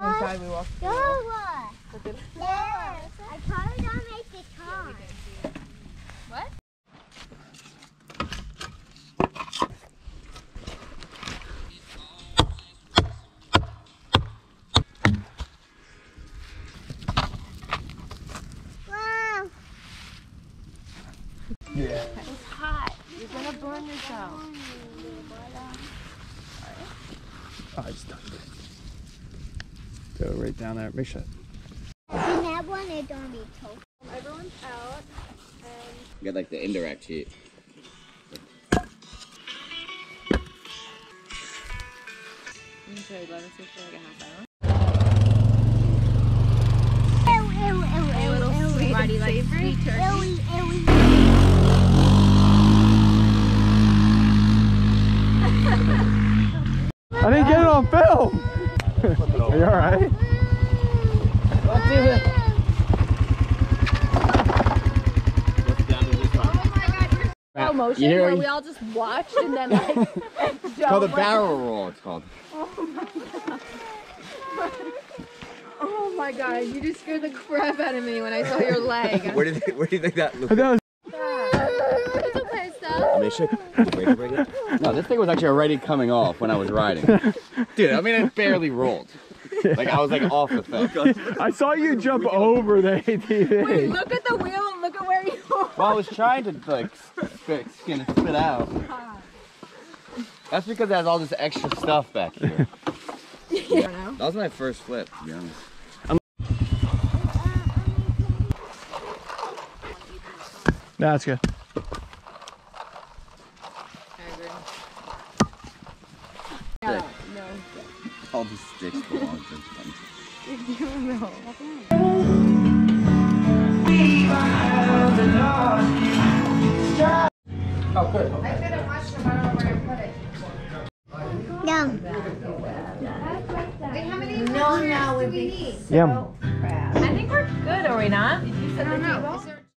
Inside we walked. Go! Yes! I probably don't make the car. Yeah, what? Wow! Yeah. It's hot. You're gonna burn yourself. Oh, I just done it. Go right down there. Make sure. If you have one, it don't be told. Everyone's out. You got like the indirect heat. Okay, let us see for like a half hour. A little sweet and savory turkey. I didn't get it on film. Are you alright? Let's do this. Oh my god, you're slow motion where we all just watched and then like it's called a barrel roll, it's called. Oh my god. Oh my god, you just scared the crap out of me when I saw your leg. Where do you think that looked like? It's okay, Steph. Make sure. Wait. No, this thing was actually already coming off when I was riding. Dude, I mean, I barely rolled. Like, I was like off the thing. I saw you jump over the ATV. Wait, look at the wheel and look at where you are. Well, I was trying to like spit out. That's because it has all this extra stuff back here. Yeah. That was my first flip, to be honest. No, that's good. All the sticks belong to them. You know. Oh, good. I couldn't watch them. I don't know where I put it. Yum. Wait, how many? No, no, we need. Yum. I think we're good, are we not? I don't know.